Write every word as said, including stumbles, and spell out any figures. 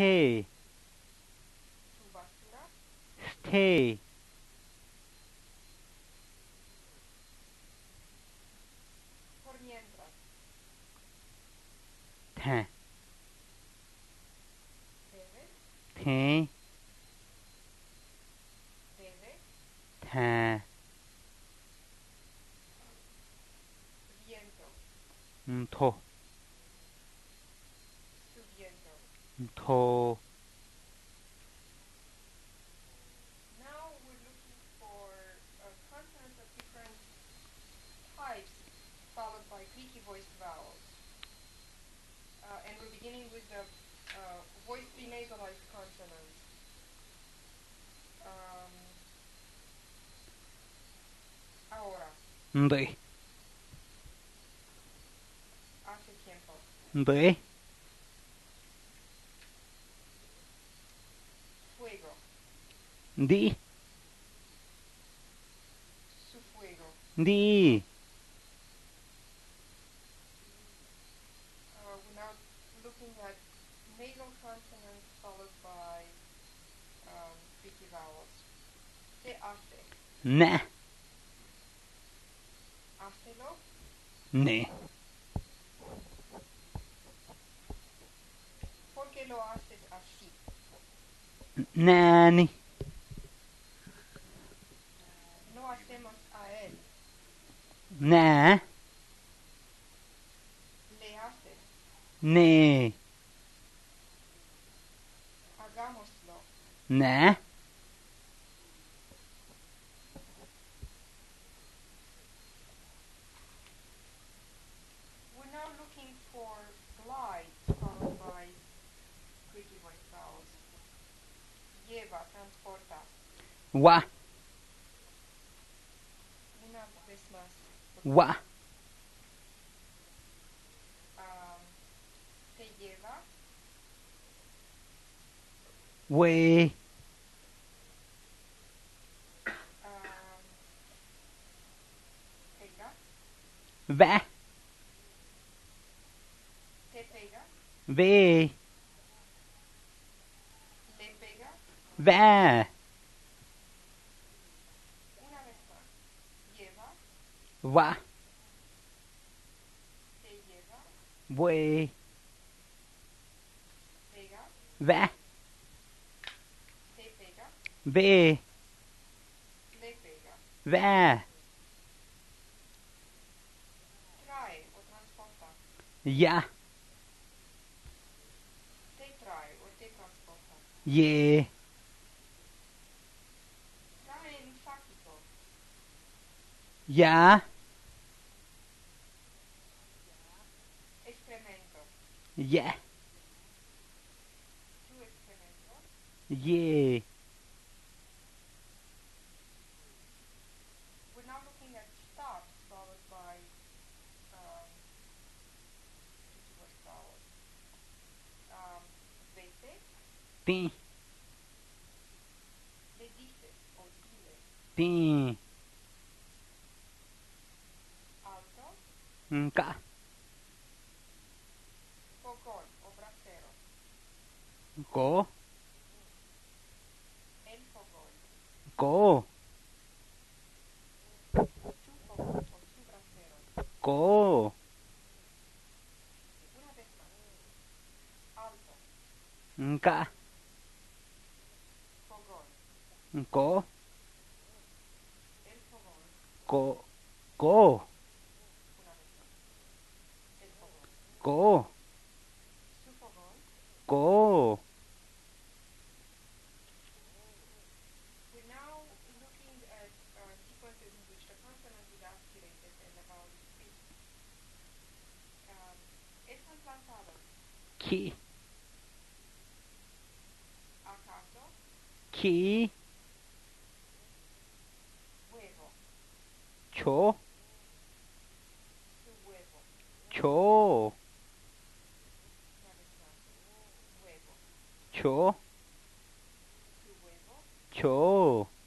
stay, stay, te, te, te, to. To. Now we're looking for uh, consonants of different types, followed by creaky voiced vowels. Uh, and we're beginning with the uh, voiced denasalized consonants. Um, ahora. Ndei. Hace tiempo. Ndei. Di. Su fuego. Di. Uh, we're now looking at nasal consonants followed by um, creaky vowels. Te hace. Ne. Hacelo. Ne. ¿Por qué lo haces así? Nani. Nah. Le hace. Ne. Hagámoslo. Nah. We're now looking for glide followed by creaky voice vowels. Lleva, transporta. Wa. Una vez más. Wa. Um, te lleva. We. Um, pega. Va. Te pega. Ve. Le pega. Va. Va. Te lleva. Voy. Pega. Va. Te pega. Ve. Le pega. Va. Trae o transporta. Ya. Te trae o te transporta. Ye. Trae un saquito. Ya. Yeah. Yeah. We're now looking at stops followed by um, um vete. Pin. Le dices o diles. Pin. Alto. Nka. Go. El fogón. Go. Tu fogón o tu brasero. Go. Una vez más. Alto. Nka. Fogón. Go. El fogón. Go. Go. Una vez más. El fogón. Go. Tu fogón. Go. Key. Acaso. Key. Huevo. Cho. Tu huevo. Cho. Huevo. Cho. Tu huevo. Cho.